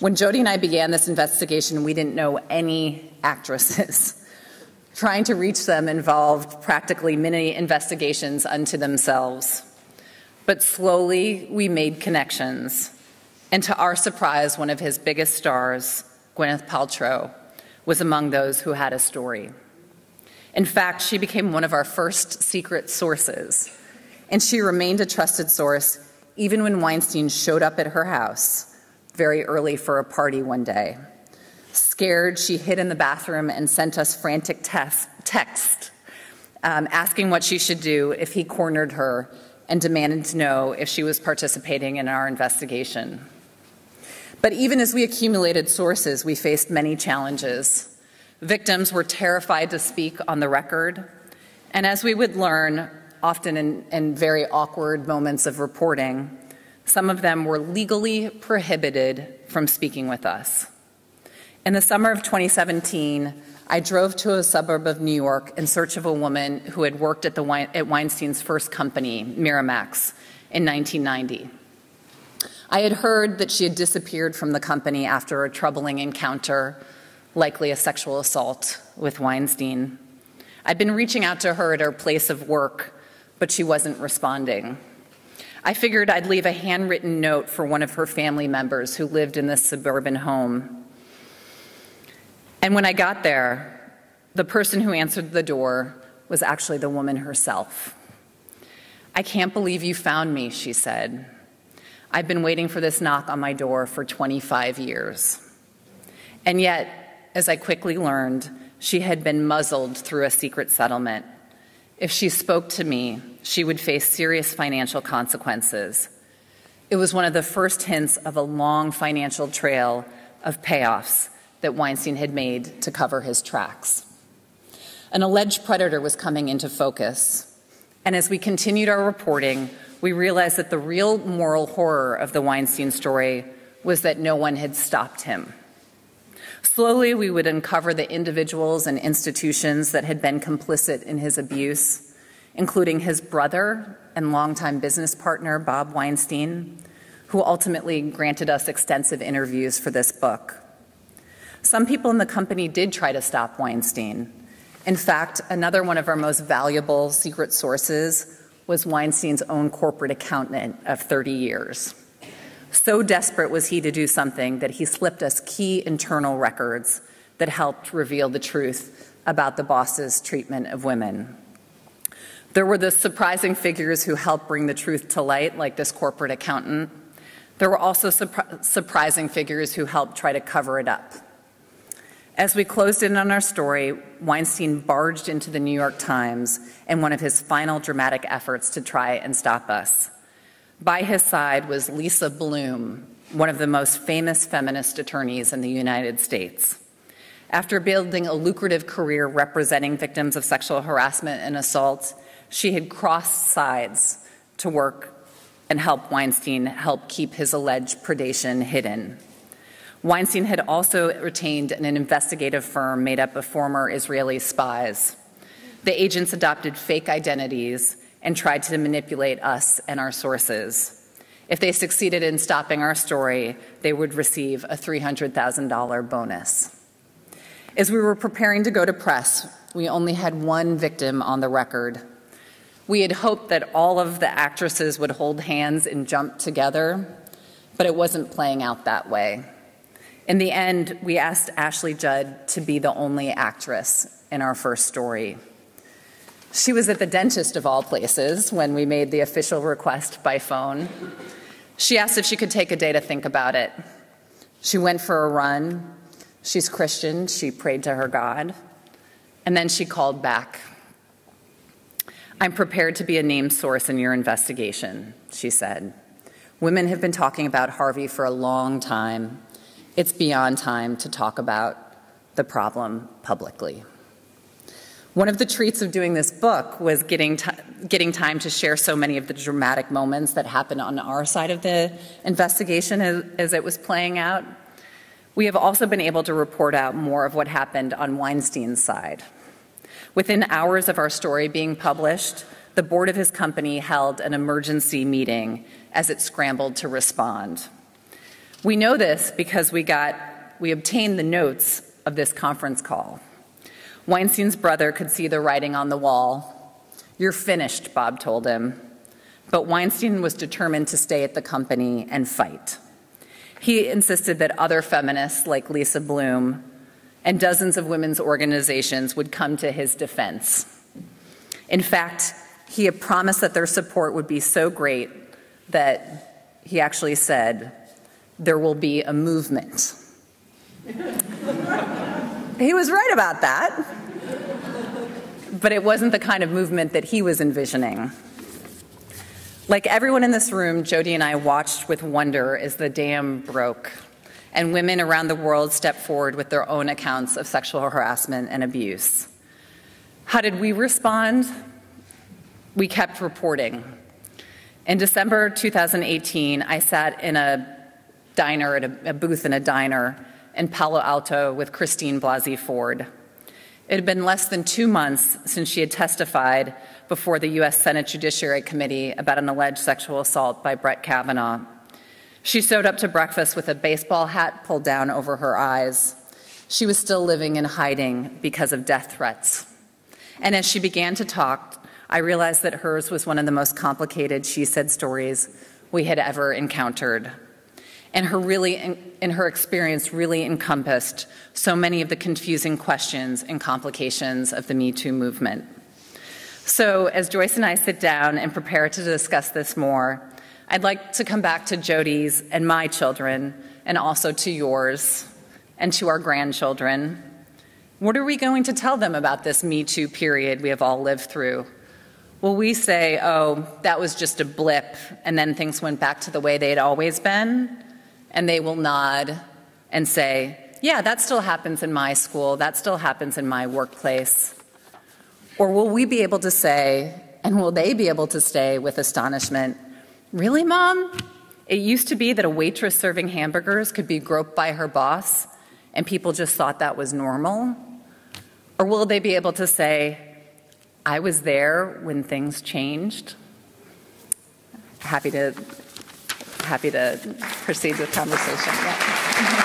When Jody and I began this investigation, we didn't know any actresses. Trying to reach them involved practically many investigations unto themselves. But slowly, we made connections. And to our surprise, one of his biggest stars, Gwyneth Paltrow, was among those who had a story. In fact, she became one of our first secret sources, and she remained a trusted source even when Weinstein showed up at her house very early for a party one day. Scared, she hid in the bathroom and sent us frantic texts asking what she should do if he cornered her and demanded to know if she was participating in our investigation. But even as we accumulated sources, we faced many challenges. Victims were terrified to speak on the record, and as we would learn, often in very awkward moments of reporting, some of them were legally prohibited from speaking with us. In the summer of 2017, I drove to a suburb of New York in search of a woman who had worked at Weinstein's first company, Miramax, in 1990. I had heard that she had disappeared from the company after a troubling encounter, likely a sexual assault with Weinstein. I'd been reaching out to her at her place of work, but she wasn't responding. I figured I'd leave a handwritten note for one of her family members who lived in this suburban home. And when I got there, the person who answered the door was actually the woman herself. "I can't believe you found me," she said. "I've been waiting for this knock on my door for 25 years. And yet, as I quickly learned, she had been muzzled through a secret settlement. If she spoke to me, she would face serious financial consequences. It was one of the first hints of a long financial trail of payoffs that Weinstein had made to cover his tracks. An alleged predator was coming into focus. And as we continued our reporting, we realized that the real moral horror of the Weinstein story was that no one had stopped him. Slowly, we would uncover the individuals and institutions that had been complicit in his abuse, including his brother and longtime business partner, Bob Weinstein, who ultimately granted us extensive interviews for this book. Some people in the company did try to stop Weinstein. In fact, another one of our most valuable secret sources was Weinstein's own corporate accountant of 30 years. So desperate was he to do something that he slipped us key internal records that helped reveal the truth about the boss's treatment of women. There were the surprising figures who helped bring the truth to light, like this corporate accountant. There were also surprising figures who helped try to cover it up. As we closed in on our story, Weinstein barged into the New York Times in one of his final dramatic efforts to try and stop us. By his side was Lisa Bloom, one of the most famous feminist attorneys in the United States. After building a lucrative career representing victims of sexual harassment and assault, she had crossed sides to work and help Weinstein help keep his alleged predation hidden. Weinstein had also retained an investigative firm made up of former Israeli spies. The agents adopted fake identities and tried to manipulate us and our sources. If they succeeded in stopping our story, they would receive a $300,000 bonus. As we were preparing to go to press, we only had one victim on the record. We had hoped that all of the actresses would hold hands and jump together, but it wasn't playing out that way. In the end, we asked Ashley Judd to be the only actress in our first story. She was at the dentist of all places when we made the official request by phone. She asked if she could take a day to think about it. She went for a run. She's Christian. She prayed to her God. And then she called back. "I'm prepared to be a named source in your investigation," she said. "Women have been talking about Harvey for a long time. It's beyond time to talk about the problem publicly." One of the treats of doing this book was getting time to share so many of the dramatic moments that happened on our side of the investigation as it was playing out. We have also been able to report out more of what happened on Weinstein's side. Within hours of our story being published, the board of his company held an emergency meeting as it scrambled to respond. We know this because we obtained the notes of this conference call. Weinstein's brother could see the writing on the wall. "You're finished," Bob told him. But Weinstein was determined to stay at the company and fight. He insisted that other feminists like Lisa Bloom and dozens of women's organizations would come to his defense. In fact, he had promised that their support would be so great that he actually said, "There will be a movement." He was right about that, but it wasn't the kind of movement that he was envisioning. Like everyone in this room, Jody and I watched with wonder as the dam broke and women around the world stepped forward with their own accounts of sexual harassment and abuse. How did we respond? We kept reporting. In December 2018, I sat in a booth in a diner in Palo Alto with Christine Blasey Ford. It had been less than 2 months since she had testified before the U.S. Senate Judiciary Committee about an alleged sexual assault by Brett Kavanaugh. She showed up to breakfast with a baseball hat pulled down over her eyes. She was still living in hiding because of death threats. And as she began to talk, I realized that hers was one of the most complicated she said stories we had ever encountered. And her experience really encompassed so many of the confusing questions and complications of the Me Too movement. So as Joyce and I sit down and prepare to discuss this more, I'd like to come back to Jody's and my children, and also to yours and to our grandchildren. What are we going to tell them about this Me Too period we have all lived through? Will we say, "Oh, that was just a blip," and then things went back to the way they'd always been? And they will nod and say, "Yeah, that still happens in my school, that still happens in my workplace." Or will we be able to say, and will they be able to say with astonishment, "Really, Mom? It used to be that a waitress serving hamburgers could be groped by her boss, and people just thought that was normal"? Or will they be able to say, "I was there when things changed"? Happy to proceed with conversation. Yeah.